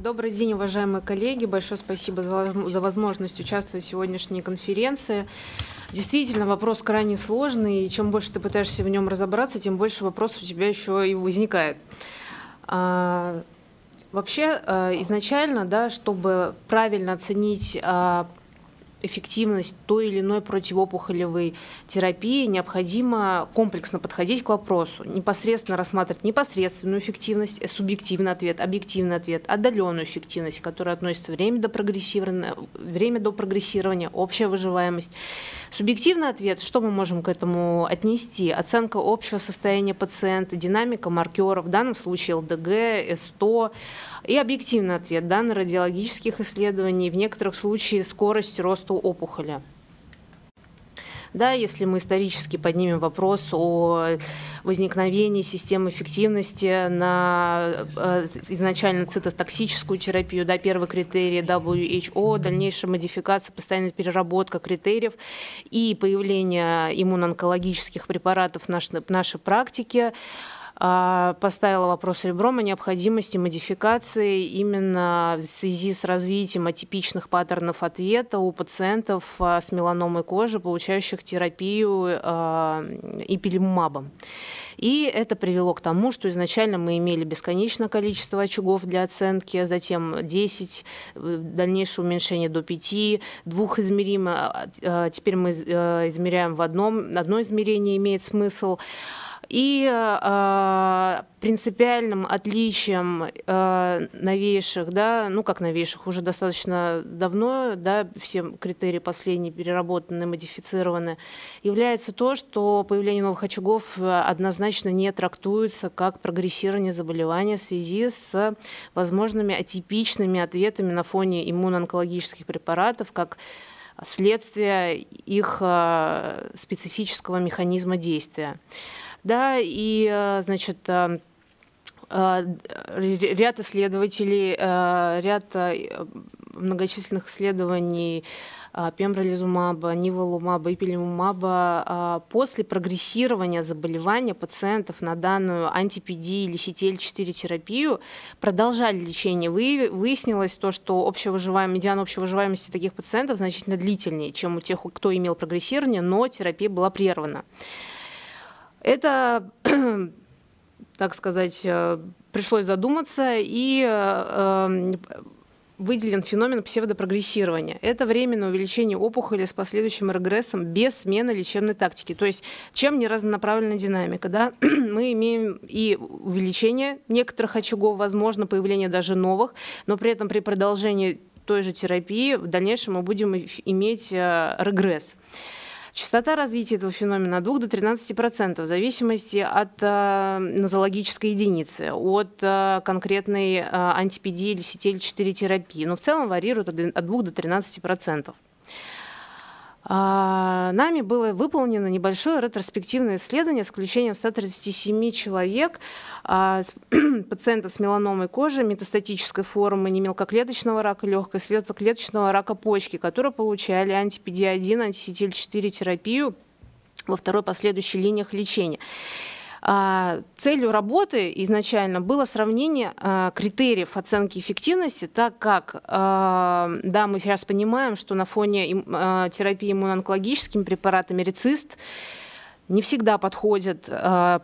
Добрый день, уважаемые коллеги. Большое спасибо за возможность участвовать в сегодняшней конференции. Действительно, вопрос крайне сложный, и чем больше ты пытаешься в нем разобраться, тем больше вопросов у тебя еще и возникает. Вообще, изначально, да, чтобы правильно оценить эффективность той или иной противоопухолевой терапии, необходимо комплексно подходить к вопросу, непосредственно рассматривать непосредственную эффективность, субъективный ответ, объективный ответ, отдаленную эффективность, которая относится время до прогрессирования, общая выживаемость. Субъективный ответ, что мы можем к этому отнести? Оценка общего состояния пациента, динамика маркеров, в данном случае ЛДГ, СТО, и объективный ответ, данные радиологических исследований, в некоторых случаях скорость роста опухоли. Да, если мы исторически поднимем вопрос о возникновении системы эффективности на изначально цитотоксическую терапию, да, первый критерий WHO, дальнейшая модификация, постоянная переработка критериев и появление иммуноонкологических препаратов в нашей практике, поставила вопрос ребром о необходимости модификации именно в связи с развитием атипичных паттернов ответа у пациентов с меланомой кожи, получающих терапию ипилимумабом. И это привело к тому, что изначально мы имели бесконечное количество очагов для оценки, затем 10, дальнейшее уменьшение до 5, двухизмеримо, теперь мы измеряем в одно измерение, имеет смысл. И принципиальным отличием новейших, да, ну как новейших, уже достаточно давно, да, все критерии последние переработаны, модифицированы, является то, что появление новых очагов однозначно не трактуется как прогрессирование заболевания в связи с возможными атипичными ответами на фоне иммуноонкологических препаратов, как следствие их специфического механизма действия. Да, и, значит, ряд исследователей, ряд многочисленных исследований пембролизумаба, ниволумаба, ипилимумаба после прогрессирования заболевания пациентов на данную анти-PD или CTLA-4 терапию продолжали лечение. Выяснилось то, что медиана общей выживаемости таких пациентов значительно длительнее, чем у тех, кто имел прогрессирование, но терапия была прервана. Это, так сказать, пришлось задуматься, и выделен феномен псевдопрогрессирования. Это временное увеличение опухоли с последующим регрессом без смены лечебной тактики. То есть чем не разнонаправленная динамика, да? Мы имеем и увеличение некоторых очагов, возможно, появление даже новых, но при этом при продолжении той же терапии в дальнейшем мы будем иметь регресс. Частота развития этого феномена от 2 до 13% в зависимости от нозологической единицы, от конкретной анти-PD или CTLA-4 терапии, но в целом варьирует от 2 до 13%. Нами было выполнено небольшое ретроспективное исследование с включением 137 человек, пациентов с меланомой кожи, метастатической формы, немелкоклеточного рака легкой, светлоклеточного рака почки, которые получали анти-PD-1, анти-CTLA-4 терапию во второй последующей линиях лечения. Целью работы изначально было сравнение критериев оценки эффективности, так как, да, мы сейчас понимаем, что на фоне терапии иммуноонкологическими препаратами RECIST не всегда подходит,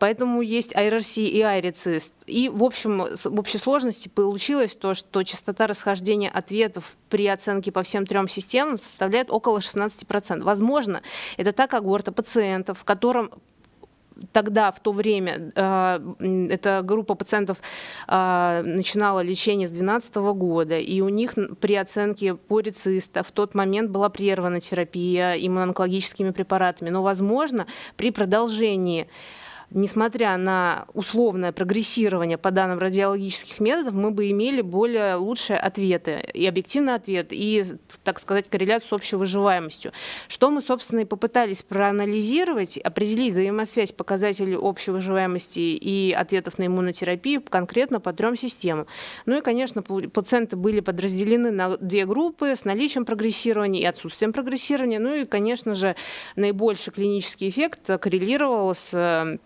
поэтому есть IRC и RECIST. И в общей сложности получилось то, что частота расхождения ответов при оценке по всем трем системам составляет около 16%. Возможно, это та когорта пациентов, в котором тогда, в то время, эта группа пациентов начинала лечение с 2012 года, и у них при оценке по RECIST в тот момент была прервана терапия иммуноонкологическими препаратами. Но, возможно, при продолжении, несмотря на условное прогрессирование по данным радиологических методов, мы бы имели более лучшие ответы, и объективный ответ, и, так сказать, корреляцию с общей выживаемостью. Что мы, собственно, и попытались проанализировать, определить взаимосвязь показателей общей выживаемости и ответов на иммунотерапию конкретно по трем системам. Ну и, конечно, пациенты были подразделены на две группы с наличием прогрессирования и отсутствием прогрессирования. Ну и, конечно же, наибольший клинический эффект коррелировал с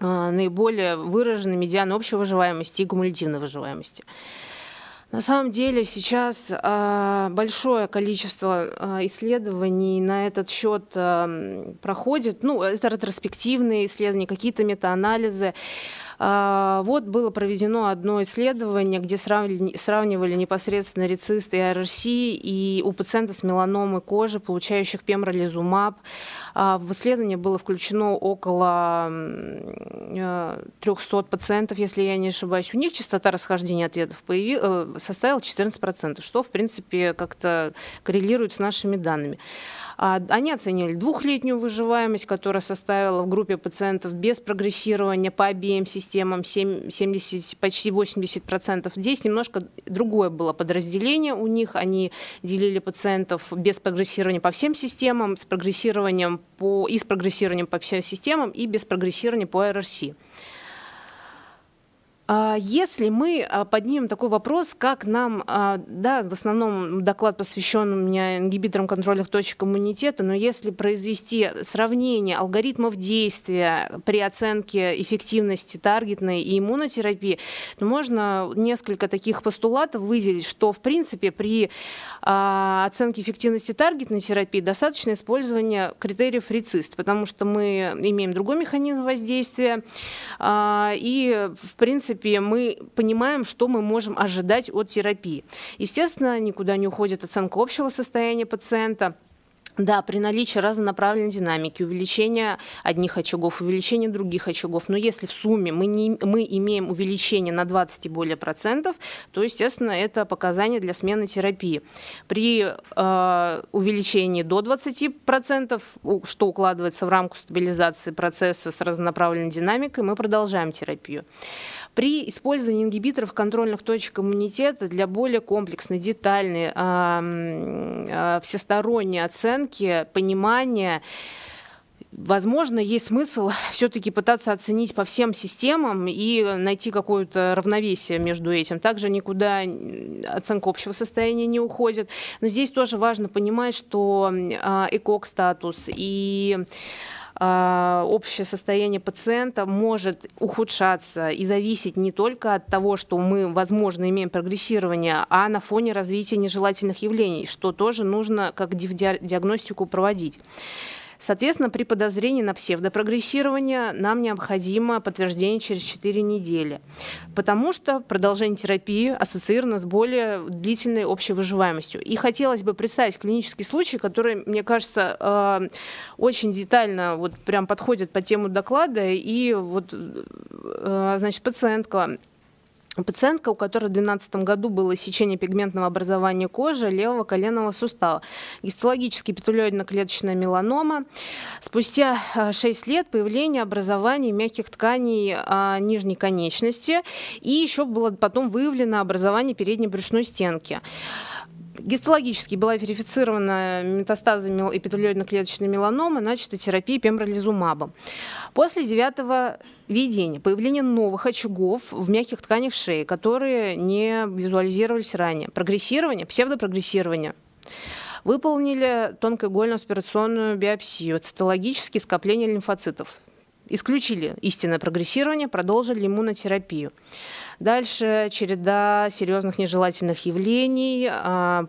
наиболее выражены медианы общей выживаемости и кумулятивной выживаемости. На самом деле сейчас большое количество исследований на этот счет проходит. Ну, это ретроспективные исследования, какие-то метаанализы. Вот было проведено одно исследование, где сравнивали непосредственно рецисты и РРС и у пациентов с меланомой кожи, получающих пембролизумаб. В исследование было включено около 300 пациентов, если я не ошибаюсь. У них частота расхождения ответов составила 14%, что, в принципе, как-то коррелирует с нашими данными. Они оценили двухлетнюю выживаемость, которая составила в группе пациентов без прогрессирования по обеим системам 70, почти 80%. Здесь немножко другое было подразделение у них. Они делили пациентов без прогрессирования по всем системам, с прогрессированием по всем системам и без прогрессирования по РРС. Если мы поднимем такой вопрос, как нам, да, в основном доклад посвящен у меня ингибиторам контрольных точек иммунитета, но если произвести сравнение алгоритмов действия при оценке эффективности таргетной и иммунотерапии, то можно несколько таких постулатов выделить, что в принципе при оценке эффективности таргетной терапии достаточно использования критериев RECIST, потому что мы имеем другой механизм воздействия, и в принципе мы понимаем, что мы можем ожидать от терапии. Естественно, никуда не уходит оценка общего состояния пациента. Да, при наличии разнонаправленной динамики, увеличение одних очагов, увеличение других очагов, но если в сумме мы имеем увеличение на 20 и более %, то, естественно, это показание для смены терапии. При увеличении до 20%, что укладывается в рамку стабилизации процесса с разнонаправленной динамикой, мы продолжаем терапию. При использовании ингибиторов контрольных точек иммунитета для более комплексной, детальной, всесторонней оценки, понимания, возможно, есть смысл все-таки пытаться оценить по всем системам и найти какое-то равновесие между этим. Также никуда оценка общего состояния не уходит. Но здесь тоже важно понимать, что ЭКОК-статус и общее состояние пациента может ухудшаться и зависеть не только от того, что мы, возможно, имеем прогрессирование, а на фоне развития нежелательных явлений, что тоже нужно как диагностику проводить. Соответственно, при подозрении на псевдопрогрессирование нам необходимо подтверждение через 4 недели, потому что продолжение терапии ассоциировано с более длительной общей выживаемостью. И хотелось бы представить клинический случай, который, мне кажется, очень детально вот прям подходит по тему доклада. И вот, значит, пациентка, у которой в 2012 году было сечение пигментного образования кожи левого коленного сустава. Гистологически петулоидно-клеточная меланома. Спустя 6 лет появление образования мягких тканей нижней конечности. И еще было потом выявлено образование передней брюшной стенки. Гистологически была верифицирована метастаза эпителиоидно-клеточной меланомы, начата терапия пембролизумабом. После 9-го введения появление новых очагов в мягких тканях шеи, которые не визуализировались ранее. Прогрессирование, псевдопрогрессирование. Выполнили тонкоигольную аспирационную биопсию, цитологические скопления лимфоцитов. Исключили истинное прогрессирование, продолжили иммунотерапию. Дальше череда серьезных нежелательных явлений,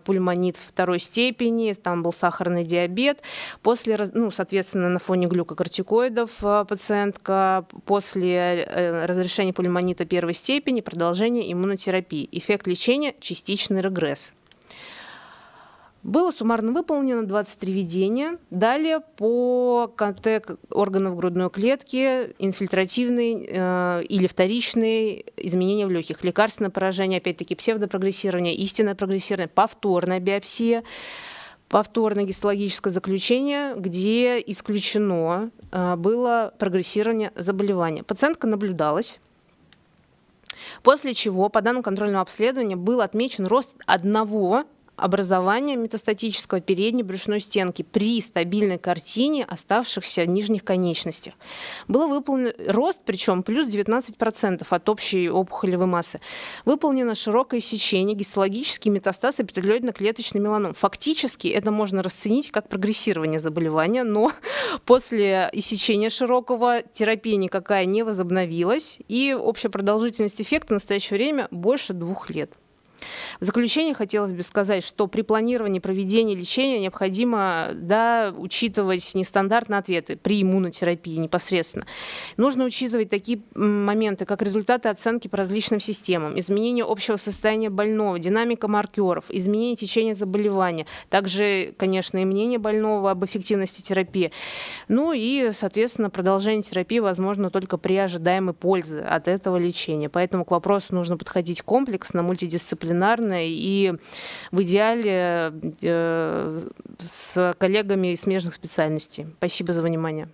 пульмонит второй степени, там был сахарный диабет. После, ну, соответственно, на фоне глюкокортикоидов пациентка после разрешения пульмонита первой степени продолжение иммунотерапии. Эффект лечения – частичный регресс. Было суммарно выполнено 23 введения. Далее по КТ органов грудной клетки инфильтративные или вторичные изменения в легких. Лекарственное поражение, опять-таки псевдопрогрессирование, истинное прогрессирование, повторная биопсия, повторное гистологическое заключение, где исключено было прогрессирование заболевания. Пациентка наблюдалась. После чего по данным контрольного обследования был отмечен рост одного образование метастатического передней брюшной стенки при стабильной картине оставшихся нижних конечностей. Был выполнен рост, причем плюс 19% от общей опухолевой массы. Выполнено широкое сечение, гистологический метастаз эпителиоидно-клеточной меланомы. Фактически это можно расценить как прогрессирование заболевания, но после иссечения широкого терапия никакая не возобновилась, и общая продолжительность эффекта в настоящее время больше 2 лет. В заключение хотелось бы сказать, что при планировании проведения лечения необходимо учитывать нестандартные ответы при иммунотерапии непосредственно. Нужно учитывать такие моменты, как результаты оценки по различным системам, изменение общего состояния больного, динамика маркеров, изменение течения заболевания, также, конечно, и мнение больного об эффективности терапии. Ну и, соответственно, продолжение терапии возможно только при ожидаемой пользе от этого лечения. Поэтому к вопросу нужно подходить комплексно, мультидисциплинарно и в идеале с коллегами из смежных специальностей. Спасибо за внимание.